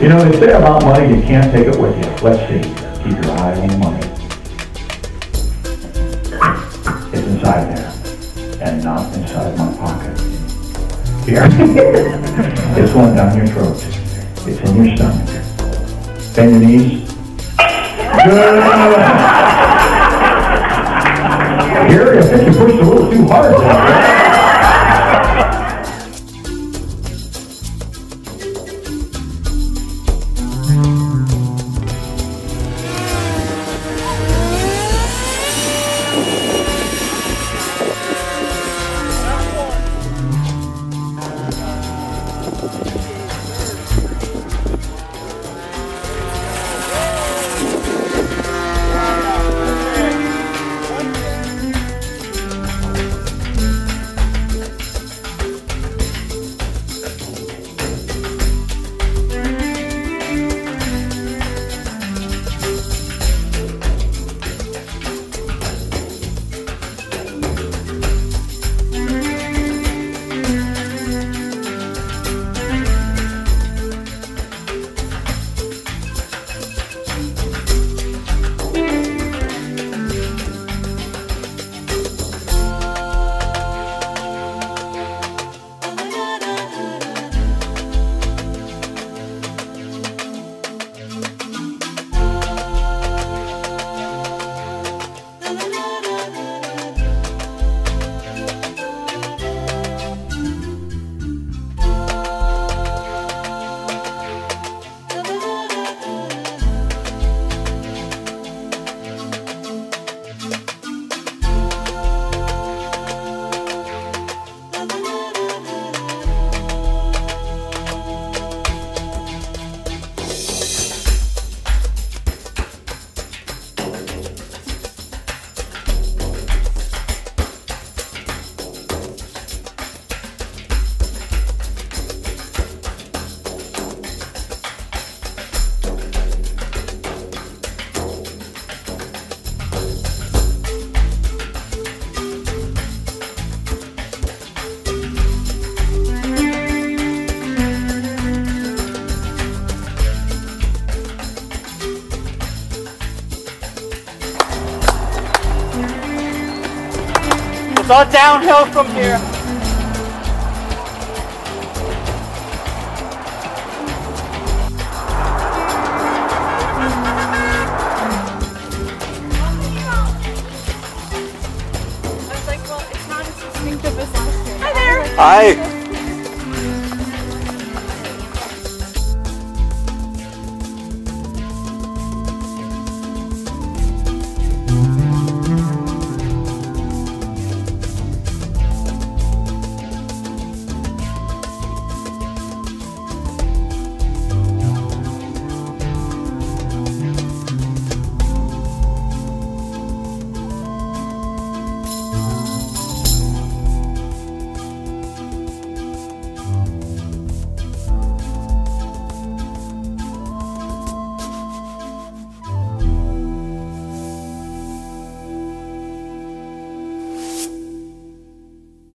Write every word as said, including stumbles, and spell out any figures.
You know, they say about money, you can't take it with you. Let's see. Keep your eye on the money. It's inside there and not inside my pocket. Here. It's going down your throat. It's in your stomach. Bend your knees. Good. Here, I think you pushed a little too hard. It's all downhill from here. I was like, well, it's not as distinctive as last year. Hi there. Hi.